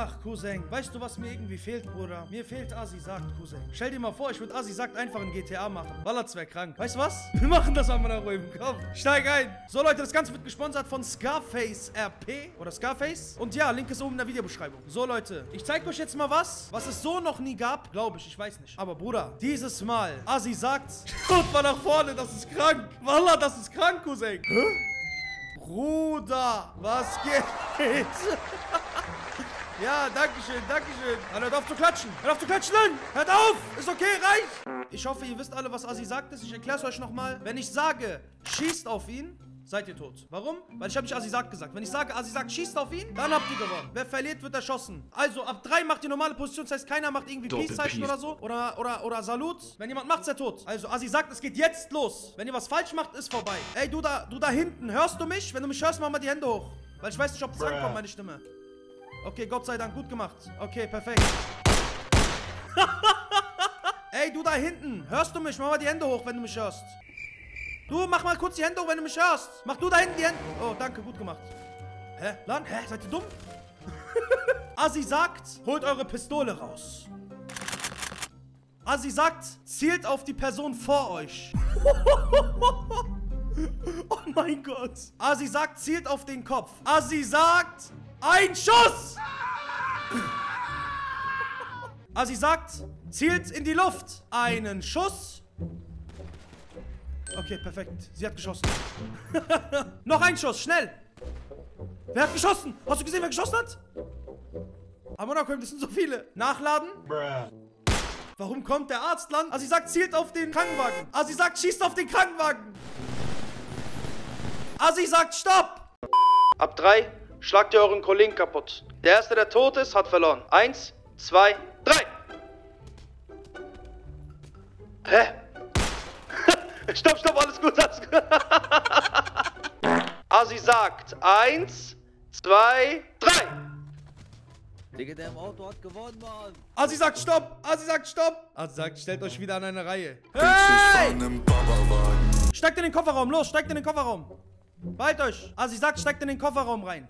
Ach, Cousin, weißt du, was mir irgendwie fehlt, Bruder? Mir fehlt Asi sagt, Cousin. Stell dir mal vor, ich würde Asi sagt einfach in GTA machen. Wallah, wäre krank. Weißt du was? Wir machen das einmal nach oben. Komm, steig ein. So, Leute, das Ganze wird gesponsert von Scarface RP oder Scarface. Und ja, Link ist oben in der Videobeschreibung. So, Leute, ich zeig euch jetzt mal was, was es so noch nie gab. Glaube ich, ich weiß nicht. Aber, Bruder, dieses Mal, Asi sagt, schaut mal nach vorne, das ist krank. Wallah, das ist krank, Cousin. Hä? Bruder, was geht? Ja, dankeschön, dankeschön. Hört auf zu klatschen. Hört auf zu klatschen, Mann. Hört auf. Ist okay, reicht. Ich hoffe, ihr wisst alle, was Asi sagt ist. Ich erkläre es euch nochmal. Wenn ich sage, schießt auf ihn, seid ihr tot. Warum? Weil ich habe nicht Asi sagt gesagt. Wenn ich sage, Asi sagt, schießt auf ihn, dann habt ihr gewonnen. Wer verliert, wird erschossen. Also, ab 3 macht die normale Position. Das heißt, keiner macht irgendwie Peace-Zeichen oder so. Oder Salut. Wenn jemand macht, ist er tot. Also, Asi sagt, es geht jetzt los. Wenn ihr was falsch macht, ist vorbei. Ey, du da hinten, hörst du mich? Wenn du mich hörst, mach mal die Hände hoch. Weil ich weiß nicht, ob es ankommt, meine Stimme. Okay, Gott sei Dank, gut gemacht. Okay, perfekt. Ey, du da hinten, hörst du mich? Mach mal die Hände hoch, wenn du mich hörst. Du, mach mal kurz die Hände hoch, wenn du mich hörst. Mach du da hinten die Hände. Oh, danke, gut gemacht. Hä? Lan? Hä? Seid ihr dumm? Asi sagt, holt eure Pistole raus. Asi sagt, zielt auf die Person vor euch. Oh mein Gott. Asi sagt, zielt auf den Kopf. Asi sagt... Ein Schuss! Asi sagt, zielt in die Luft. Einen Schuss. Okay, perfekt. Sie hat geschossen. Noch ein Schuss, schnell. Wer hat geschossen? Hast du gesehen, wer geschossen hat? Am Monaco, das sind so viele. Nachladen. Warum kommt der Arzt lang? Asi sagt, zielt auf den Krankenwagen. Asi sagt, schießt auf den Krankenwagen. Asi sagt, stopp. Ab 3. Schlagt ihr euren Kollegen kaputt. Der Erste, der tot ist, hat verloren. 1, 2, 3. Hä? Stopp, stopp, alles gut. Asi sagt 1, 2, 3. Digga, der im Auto hat gewonnen, Mann. Asi sagt stopp, Asi sagt stopp. Asi sagt, stellt euch wieder an eine Reihe. Hey! Steigt in den Kofferraum, los, steigt in den Kofferraum. Bald euch! Asi sagt, steigt in den Kofferraum rein.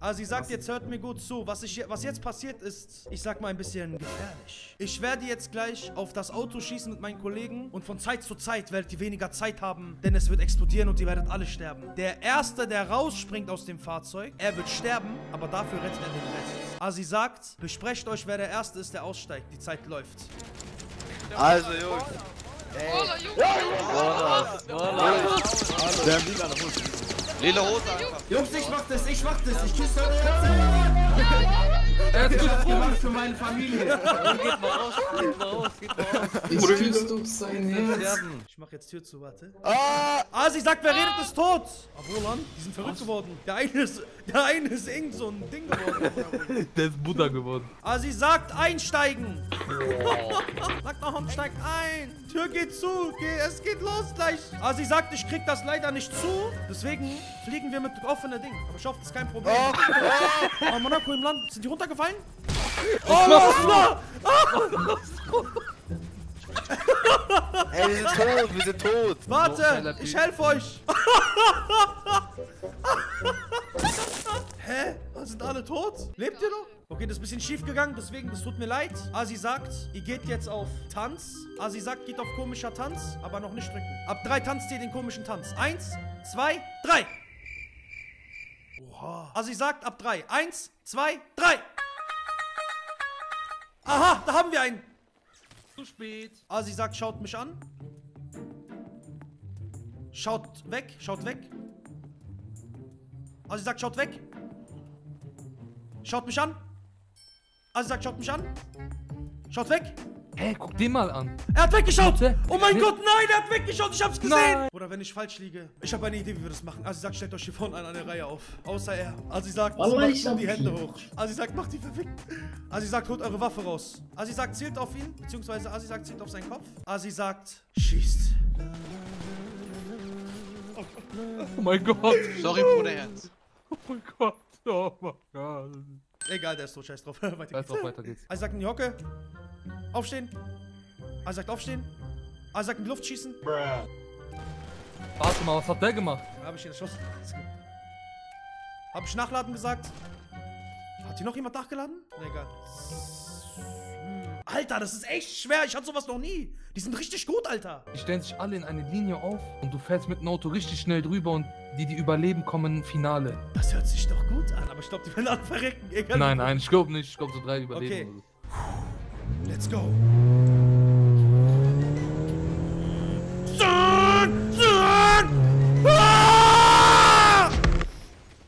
Asi sagt, jetzt hört mir gut zu. Was jetzt passiert ist, ich sag mal ein bisschen gefährlich. Ich werde jetzt gleich auf das Auto schießen mit meinen Kollegen. Und von Zeit zu Zeit werdet ihr weniger Zeit haben, denn es wird explodieren und ihr werdet alle sterben. Der Erste, der rausspringt aus dem Fahrzeug, er wird sterben, aber dafür rettet er den Rest. Asi sagt, besprecht euch, wer der Erste ist, der aussteigt. Die Zeit läuft. Also, Jungs. Lila Hose. Jungs, ich mach das, ich mach das. Ich küsse eure Herzen. Er hat gut gemacht für meine Familie. Geht mal raus, geht mal raus, geht mal raus. Ich küsse doch sein Herz. Ich mach jetzt Tür zu, warte. Asi sagt, wer redet, ist tot. Obwohl, Mann, die sind verrückt geworden. Der eine ist irgend so ein Ding geworden. Der ist Buddha geworden. Asi sagt, einsteigen. Sagt noch, steigt ein. Tür geht zu. Es geht los gleich. Asi sagt, ich krieg das leider nicht zu. Deswegen fliegen wir mit offener Ding. Aber ich hoffe, das ist kein Problem. Oh, Monaco im Land. Sind die runtergefallen? Oh, Lola! Ey, wir sind tot. Wir sind tot. Warte, ich helfe euch. Hä? Sind alle tot? Lebt ihr noch? Okay, das ist ein bisschen schief gegangen, deswegen, das tut mir leid. Asi sagt, ihr geht jetzt auf Tanz. Asi sagt, geht auf komischer Tanz, aber noch nicht drücken. Ab 3 tanzt ihr den komischen Tanz. 1, 2, 3. Oha. Asi sagt, ab 3. 1, 2, 3. Aha, da haben wir einen. Zu spät. Asi sagt, schaut mich an. Schaut weg, schaut weg. Asi sagt, schaut weg. Schaut mich an. Asi sagt, schaut mich an. Schaut weg. Hey, guck den mal an. Er hat weggeschaut. Oh mein Gott, nein, er hat weggeschaut. Ich hab's gesehen. Nein. Oder wenn ich falsch liege. Ich habe eine Idee, wie wir das machen. Asi sagt, stellt euch hier vorne an eine Reihe auf. Außer er. Asi sagt, macht nur die Hände hoch. Asi sagt, macht die verfickt. Asi sagt, holt eure Waffe raus. Asi sagt, zielt auf ihn. Beziehungsweise Asi sagt, zielt auf seinen Kopf. Asi sagt, schießt. Oh mein Gott. Sorry, Bruder Ernst. Oh mein Gott. Oh mein Gott. Egal, der ist so scheiß drauf. weiter geht's. Asi sagt in die Hocke. Aufstehen. Asi sagt aufstehen. Asi sagt in die Luft schießen. Warte mal, was hat der gemacht? Hab ich ihn erschossen. Hab ich nachladen gesagt? Hat Hat hier noch jemand nachgeladen? Nee, egal. Alter, das ist echt schwer. Ich hatte sowas noch nie. Die sind richtig gut, Alter. Die stellen sich alle in eine Linie auf und du fährst mit dem Auto richtig schnell drüber und die, die überleben, kommen ins Finale. Das hört sich doch gut an, aber ich glaube, die werden alle verrecken. Egal. Nein, nein, ich glaube nicht. Ich glaube, so 3 überleben. Okay. Let's go.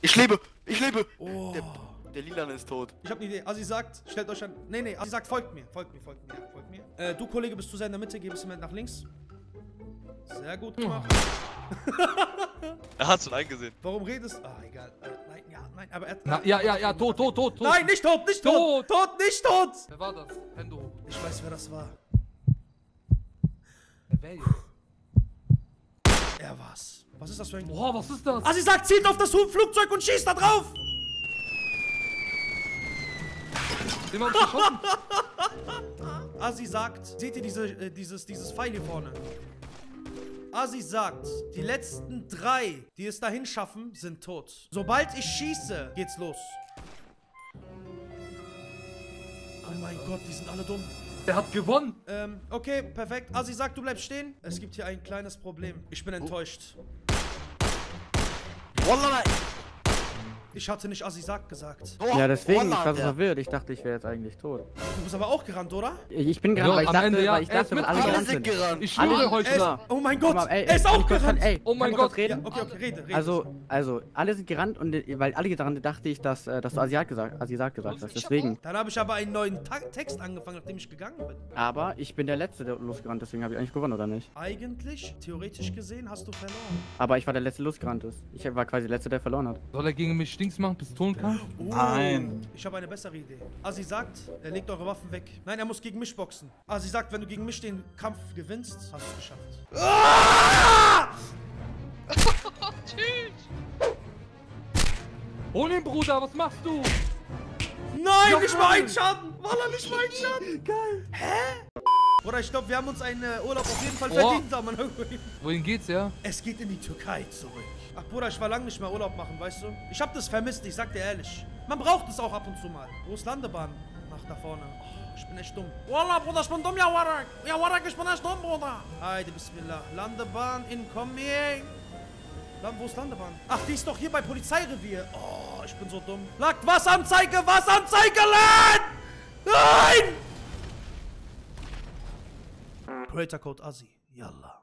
Ich lebe! Ich lebe! Oh. Der Lilan ist tot. Ich hab ne Idee. Assi sagt, stellt euch an. Nee, nee, Assi sagt, folgt mir. Folgt mir, folgt mir, folgt mir. Du, Kollege, bist zu sehr in der Mitte. Geh ein bisschen nach links. Sehr gut gemacht. Oh. Er hat's schon eingesehen. Warum redest du? Ah, egal. Nein, ja, nein, aber er... Na, ja, tot. Nein, nicht tot, nicht tot. Tot, nicht tot. Wer war das? Hände hoch. Ich weiß, wer das war. Wer jetzt? Er war's. Was ist das für ein... Boah, was ist das? Assi sagt, zieht auf das Flugzeug und schießt da drauf. Jemand geschossen. Assi sagt, seht ihr dieses Pfeil hier vorne? Assi sagt, die letzten 3, die es dahin schaffen, sind tot. Sobald ich schieße, geht's los. Oh mein Gott, die sind alle dumm. Der hat gewonnen. Okay, perfekt. Assi sagt, du bleibst stehen. Es gibt hier ein kleines Problem. Ich bin enttäuscht. Wallah. Ich hatte nicht Assi sagt gesagt. Ja, deswegen, ich war so verwirrt. Ich dachte, ich wäre jetzt eigentlich tot. Du bist aber auch gerannt, oder? Ich bin gerannt, weil ich dachte, Ende, ja, weil ich dachte, alle gerannt sind. Ich schwöre euch da. Oh mein Gott, er ist auch gerannt. Oh mein Gott. Ja, okay, rede. Also, alle sind gerannt und weil alle gerannt, dachte ich, dass du Assi sagt gesagt hast. Deswegen. Dann habe ich aber einen neuen Text angefangen, nachdem ich gegangen bin. Aber ich bin der Letzte, der losgerannt, deswegen habe ich eigentlich gewonnen, oder nicht? Eigentlich, theoretisch gesehen, hast du verloren. Aber ich war der Letzte, der losgerannt ist. Ich war quasi der Letzte, der verloren hat. Soll er gegen mich Dings machen, Pistolenkampf? Oh, nein. Ich habe eine bessere Idee. Assi sagt, er legt eure Waffen weg. Nein, er muss gegen mich boxen. Assi sagt, wenn du gegen mich den Kampf gewinnst, hast du es geschafft. Ah! Hol ihn, Bruder, was machst du? Nein, ja, nicht mal einen Schaden. Wallah, nicht mal einen Schaden. Geil. Hä? Bruder, ich glaube, wir haben uns einen Urlaub auf jeden Fall verdient. Da, Mann. Wohin geht's, ja? Es geht in die Türkei zurück. Ach, Bruder, ich war lange nicht mehr Urlaub machen, weißt du? Ich hab das vermisst, ich sag dir ehrlich. Man braucht es auch ab und zu mal. Wo ist Landebahn? Nach da vorne. Oh, ich bin echt dumm. Wallah, Bruder, ich bin dumm, ja, Warak. Ja, Warak, ich bin echt dumm, Bruder. Heide, Bismillah. Landebahn incoming. Wo ist Landebahn? Ach, die ist doch hier bei Polizeirevier. Oh, ich bin so dumm. Lagt Wasseranzeige, Wasseranzeige, Land! Nein! Creator Code Assi. Yalla.